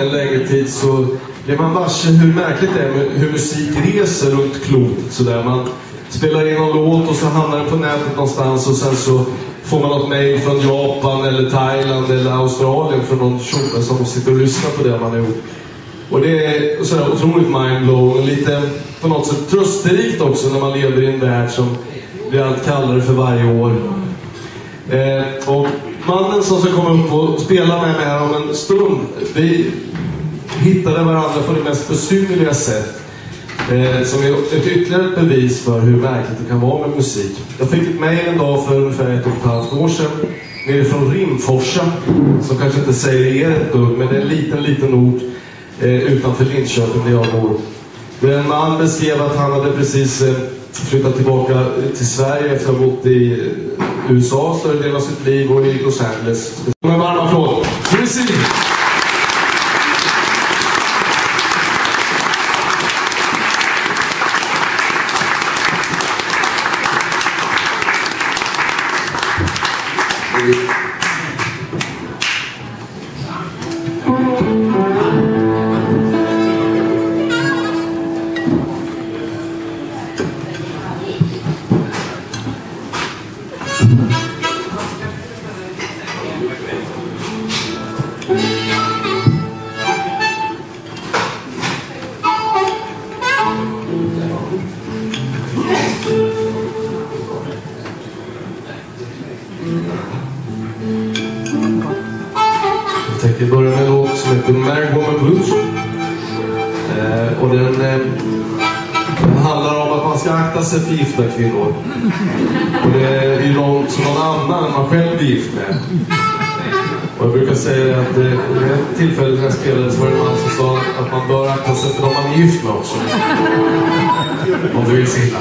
En längre tid så blir man varse hur märkligt det är hur musik reser runt klotet sådär. Man spelar in en låt och så hamnar det på nätet någonstans och sen så får man något mail från Japan eller Thailand eller Australien från någon tjoppe som sitter och lyssnar på det man har gjort. Och det är sådär otroligt mindblowing och lite på något sätt trösterikt också när man lever i en värld som blir allt kallare för varje år. Och mannen som ska komma upp och spela med mig här om en stund, vi hittade varandra på det mest besynliga sätt, som är ett ytterligare bevis för hur märkligt det kan vara med musik. Jag fick ett mejl en dag för ungefär 1,5 år sedan nere från Rimforsa, som kanske inte säger er ett dugg, men det är en liten ort utanför Linköping där jag bor. En man beskrev att han hade precis flyttat tillbaka till Sverige efter att ha bott i USA större delen av sitt liv och i Los Angeles. Med varma applåder. Precis. Jag tänkte börja med en låt som heter Mer Gomme Blues. Och den handlar om att man ska akta sig för gifta kvinnor. Och det är ju någon som någon annan man själv är gift med. Och jag brukar säga att det vid ett tillfälle när jag spelade så var det en man som sa att man bör akta sig för dem man är gift med också. Om du vill silla.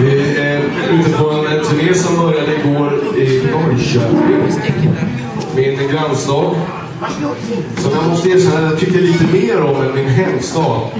Vi är ute på en turné som började igår i Linköping. Min grannstad som jag måste erkänna att jag tycker lite mer om än min hemstad.